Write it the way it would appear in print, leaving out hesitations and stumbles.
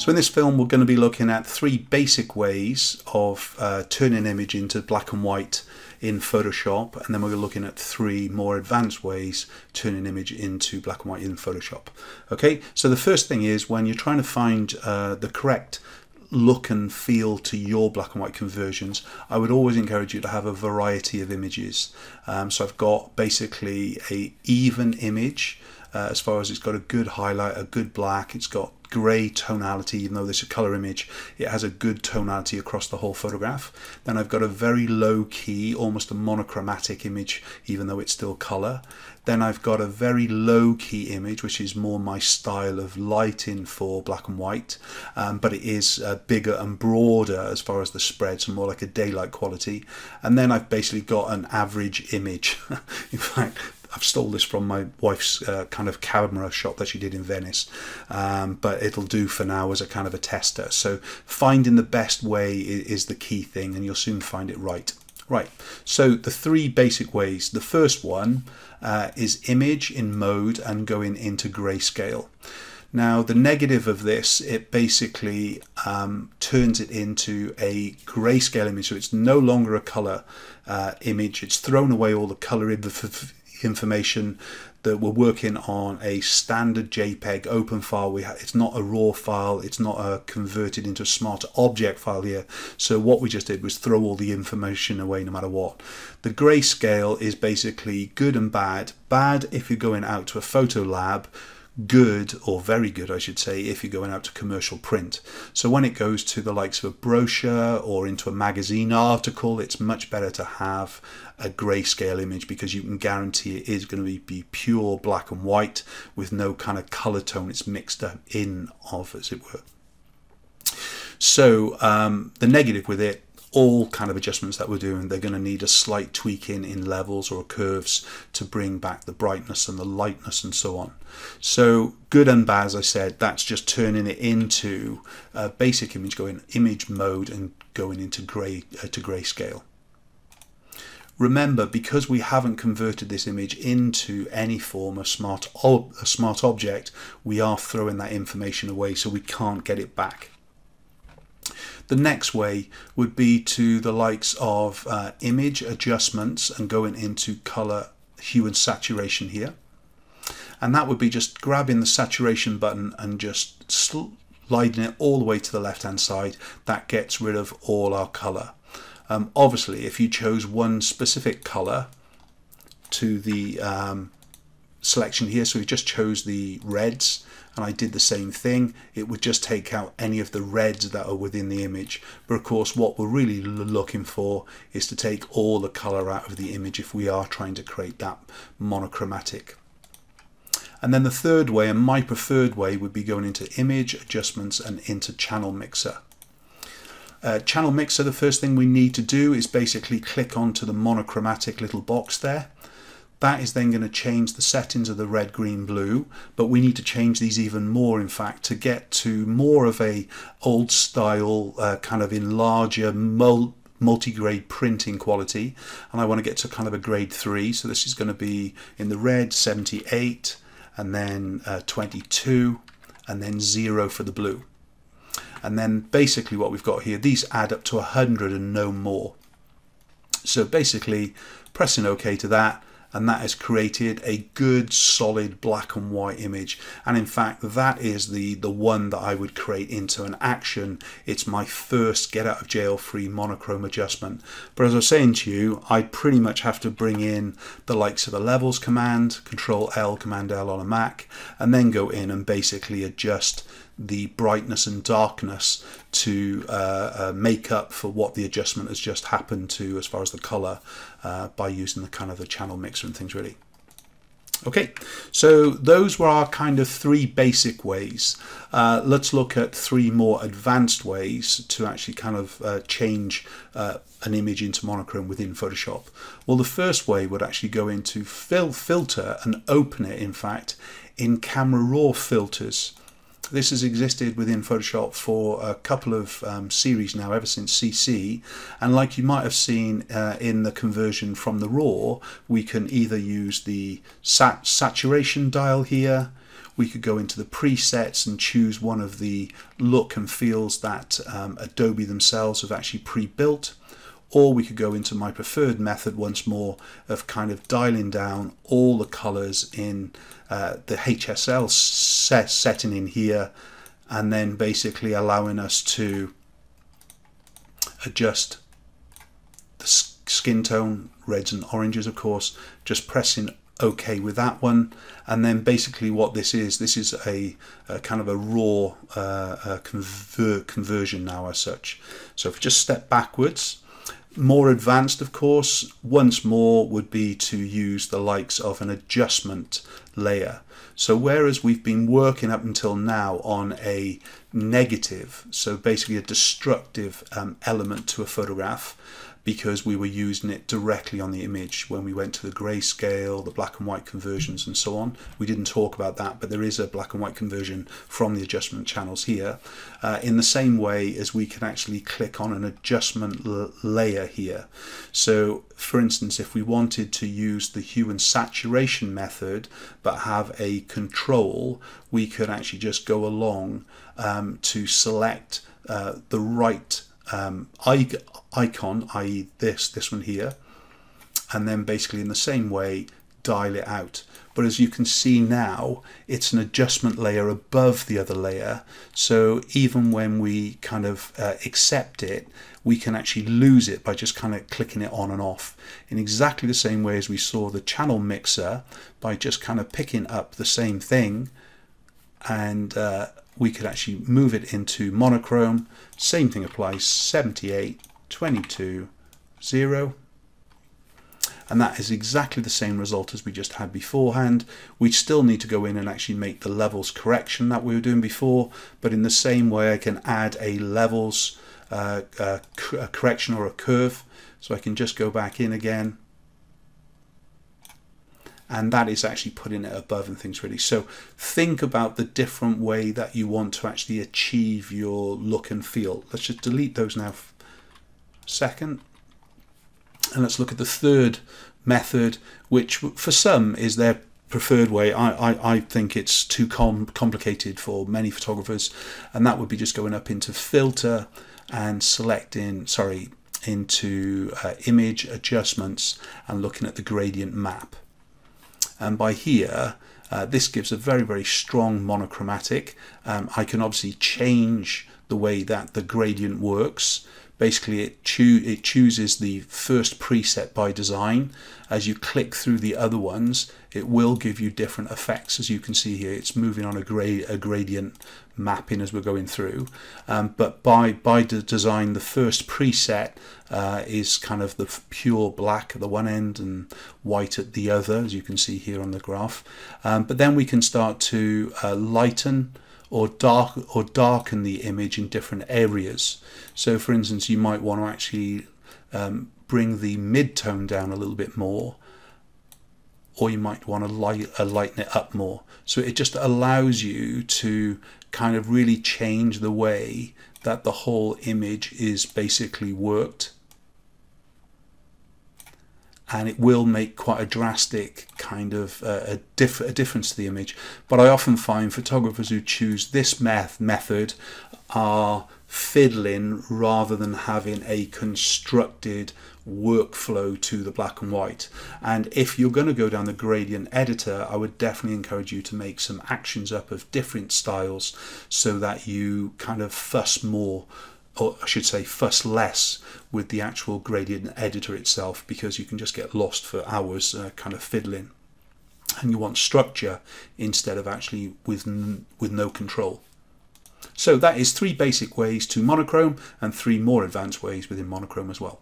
So in this film we're going to be looking at three basic ways of turning image into black and white in Photoshop, and then we're looking at three more advanced ways turning image into black and white in Photoshop. Okay, so the first thing is when you're trying to find the correct look and feel to your black and white conversions, I would always encourage you to have a variety of images. So I've got basically an even image as far as it's got a good highlight, a good black, it's got grey tonality, even though this is a colour image, it has a good tonality across the whole photograph. Then I've got a very low key, almost a monochromatic image, even though it's still colour. Then I've got a very low key image, which is more my style of lighting for black and white, but it is bigger and broader as far as the spread, so more like a daylight quality. And then I've basically got an average image. In fact, I've stole this from my wife's kind of camera shop that she did in Venice, but it'll do for now as a kind of a tester. So finding the best way is the key thing, and you'll soon find it right. Right, so the three basic ways. The first one is image in mode and going into grayscale. Now the negative of this, it basically turns it into a grayscale image, so it's no longer a color image. It's thrown away all the color information that we're working on a standard JPEG open file. It's not a raw file, it's not a converted into a smart object file here. So what we just did was throw all the information away no matter what. The grayscale is basically good and bad. Bad if you're going out to a photo lab, good, or very good I should say, if you're going out to commercial print. So when it goes to the likes of a brochure or into a magazine article, it's much better to have a grayscale image because you can guarantee it is going to be pure black and white with no kind of color tone it's mixed up in of, as it were. So the negative with it, all kind of adjustments that we're doing, they're going to need a slight tweaking in levels or curves to bring back the brightness and the lightness and so on. So good and bad, as I said, that's just turning it into a basic image, going image mode and going into gray to grayscale. Remember, because we haven't converted this image into any form of smart object, we are throwing that information away, so we can't get it back. The next way would be to the likes of image adjustments and going into color, hue and saturation here. And that would be just grabbing the saturation button and just sliding it all the way to the left hand side. That gets rid of all our color. Obviously, if you chose one specific color to the selection here, so we just chose the reds, and I did the same thing, it would just take out any of the reds that are within the image. But of course what we're really looking for is to take all the color out of the image if we are trying to create that monochromatic. And then the third way, and my preferred way, would be going into image adjustments and into channel mixer. Channel mixer, the first thing we need to do is basically click onto the monochromatic little box there. That is then going to change the settings of the red, green, blue, but we need to change these even more, in fact, to get to more of a old style kind of in larger multi-grade printing quality. And I want to get to kind of a grade 3, so this is going to be in the red 78 and then 22 and then 0 for the blue. And then basically what we've got here, these add up to 100 and no more. So basically pressing OK to that, and that has created a good solid black and white image. And in fact that is the one that I would create into an action. It's my first get out of jail free monochrome adjustment. But as I was saying to you, I pretty much have to bring in the likes of the levels command, Control L, Command L on a Mac, and then go in and basically adjust the brightness and darkness to make up for what the adjustment has just happened to as far as the color by using the kind of the channel mixer and things really. Okay, so those were our kind of three basic ways. Let's look at three more advanced ways to actually kind of change an image into monochrome within Photoshop. Well, the first way would actually go into filter and open it, in fact, in Camera Raw filters. This has existed within Photoshop for a couple of series now, ever since CC, and like you might have seen in the conversion from the raw, we can either use the saturation dial here, we could go into the presets and choose one of the look and feels that Adobe themselves have actually pre-built, or we could go into my preferred method once more of kind of dialing down all the colors in the HSL setting in here, and then basically allowing us to adjust the skin tone, reds and oranges of course, just pressing OK with that one. And then basically what this is a kind of a raw conversion now as such. So if we just step backwards, more advanced of course, once more would be to use the likes of an adjustment layer. So whereas we've been working up until now on a negative, so basically a destructive element to a photograph, because we were using it directly on the image when we went to the grayscale, the black and white conversions and so on. We didn't talk about that, but there is a black and white conversion from the adjustment channels here. In the same way as we can actually click on an adjustment layer here. So for instance, if we wanted to use the hue and saturation method, but have a control, we could actually just go along to select the right icon, i.e. this one here, and then basically in the same way dial it out. But as you can see now, it's an adjustment layer above the other layer, so even when we kind of accept it, we can actually lose it by just kind of clicking it on and off, in exactly the same way as we saw the channel mixer, by just kind of picking up the same thing, and we could actually move it into monochrome. Same thing applies, 78, 22, 0. And that is exactly the same result as we just had beforehand. We still need to go in and actually make the levels correction that we were doing before, but in the same way I can add a levels a correction or a curve. So I can just go back in again, and that is actually putting it above and things really. So think about the different way that you want to actually achieve your look and feel. Let's just delete those now for a second. And let's look at the third method, which for some is their preferred way. I think it's too complicated for many photographers. And that would be just going up into filter and selecting, sorry, into image adjustments and looking at the gradient map. And by here, this gives a very, very strong monochromatic. I can obviously change the way that the gradient works. Basically, it chooses the first preset by design. As you click through the other ones, it will give you different effects. As you can see here, it's moving on a gradient mapping as we're going through. But by design, the first preset is kind of the pure black at the one end and white at the other, as you can see here on the graph. But then we can start to lighten or darken the image in different areas. So for instance, you might want to actually bring the mid-tone down a little bit more, or you might want to lighten it up more. So it just allows you to kind of really change the way that the whole image is basically worked. And it will make quite a drastic kind of a difference to the image. But I often find photographers who choose this method are fiddling rather than having a constructed workflow to the black and white. And if you're going to go down the gradient editor, I would definitely encourage you to make some actions up of different styles so that you kind of fuss more, or I should say fuss less, with the actual gradient editor itself, because you can just get lost for hours kind of fiddling, and you want structure instead of actually with no control. So that is three basic ways to monochrome, and three more advanced ways within monochrome as well.